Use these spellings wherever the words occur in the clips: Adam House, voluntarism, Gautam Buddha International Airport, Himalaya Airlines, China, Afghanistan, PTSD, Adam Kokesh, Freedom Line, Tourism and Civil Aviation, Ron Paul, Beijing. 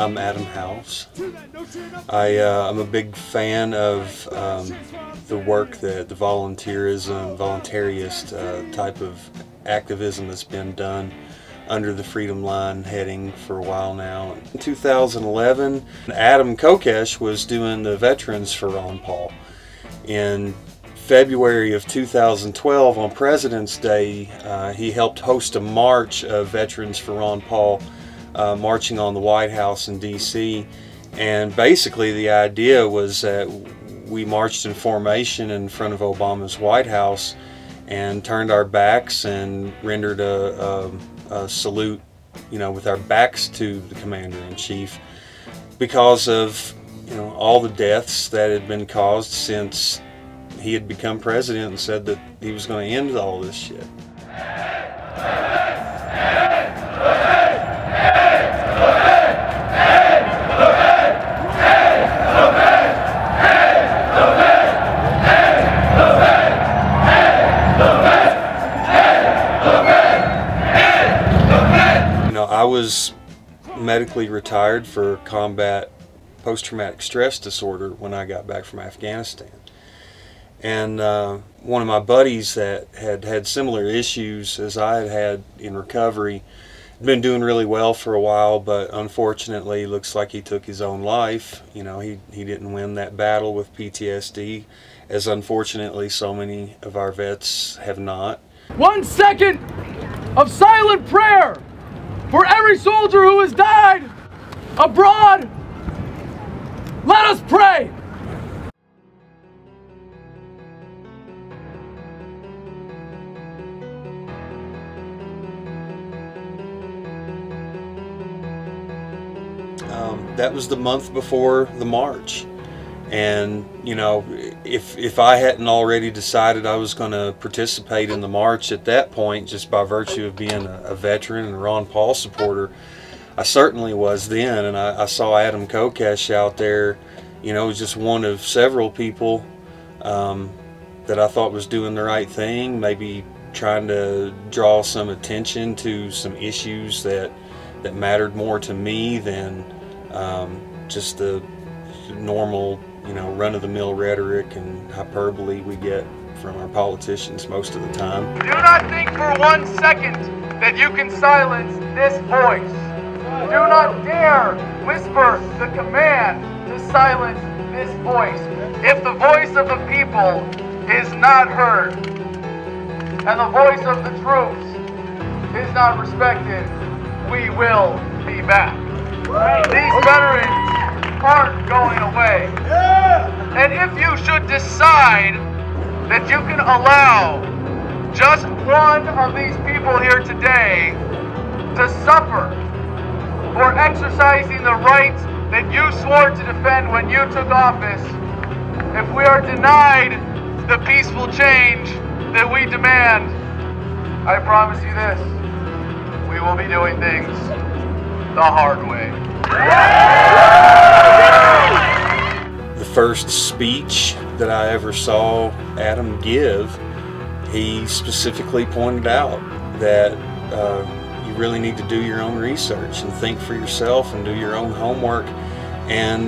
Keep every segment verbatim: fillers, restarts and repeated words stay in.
I'm Adam House. I, uh, I'm a big fan of um, the work that the volunteerism, voluntarist uh, type of activism that's been done under the Freedom Line heading for a while now. In two thousand eleven, Adam Kokesh was doing the Veterans for Ron Paul. In February of two thousand twelve, on President's Day, uh, he helped host a march of Veterans for Ron Paul, uh, marching on the White House in D C And basically the idea was that we marched in formation in front of Obama's White House and turned our backs and rendered a, a, a salute, you know, with our backs to the Commander-in-Chief because of, you know, all the deaths that had been caused since he had become president and said that he was going to end all this shit. You know, I was medically retired for combat post-traumatic stress disorder when I got back from Afghanistan. And uh, one of my buddies that had had similar issues as I had had in recovery, been doing really well for a while, but unfortunately looks like he took his own life. You know, he, he didn't win that battle with P T S D, as unfortunately so many of our vets have not. One second of silent prayer for every soldier who has died abroad. Let us pray. Um, that was the month before the march, and you know, if if I hadn't already decided I was going to participate in the march at that point, just by virtue of being a, a veteran and a Ron Paul supporter, I certainly was then. And I, I saw Adam Kokesh out there, you know, just one of several people um, that I thought was doing the right thing, maybe trying to draw some attention to some issues that that mattered more to me than Um, just the normal, you know, run-of-the-mill rhetoric and hyperbole we get from our politicians most of the time. Do not think for one second that you can silence this voice. Do not dare whisper the command to silence this voice. If the voice of the people is not heard and the voice of the troops is not respected, we will be back. These veterans aren't going away. And if you should decide that you can allow just one of these people here today to suffer for exercising the rights that you swore to defend when you took office, if we are denied the peaceful change that we demand, I promise you this, we will be doing things the hard way. The first speech that I ever saw Adam give, he specifically pointed out that uh, you really need to do your own research and think for yourself and do your own homework, and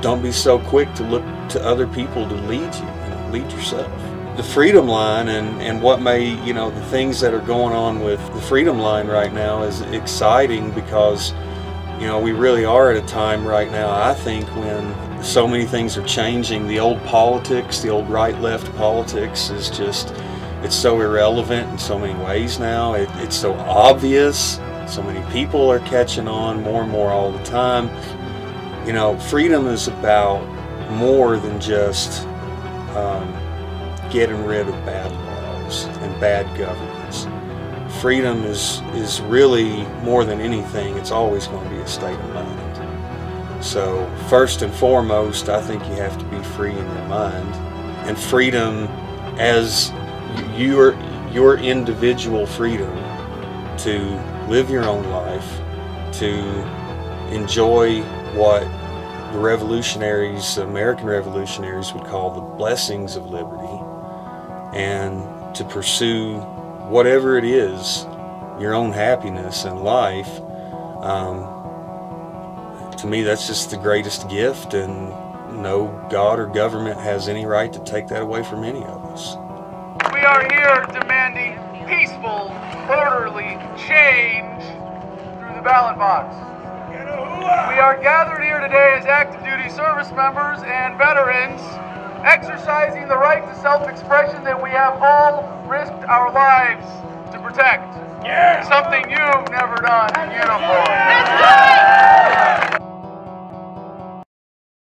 don't be so quick to look to other people to lead you, and lead yourself. The Freedom Line and, and what may, you know, the things that are going on with the Freedom Line right now is exciting because, you know, we really are at a time right now, I think, when so many things are changing. The old politics, the old right-left politics is just, it's so irrelevant in so many ways now. It, it's so obvious. So many people are catching on more and more all the time. You know, freedom is about more than just um, getting rid of bad laws and bad governments. Freedom is, is really, more than anything, it's always going to be a state of mind. So first and foremost, I think you have to be free in your mind. And freedom as your, your individual freedom to live your own life, to enjoy what the revolutionaries, American revolutionaries, would call the blessings of liberty, and to pursue whatever it is, your own happiness and life, um, to me, that's just the greatest gift, and no God or government has any right to take that away from any of us. We are here demanding peaceful, orderly change through the ballot box. We are gathered here today as active duty service members and veterans, exercising the right to self-expression that we have all risked our lives to protect. Yeah. Something you've never done in uniform. That's right.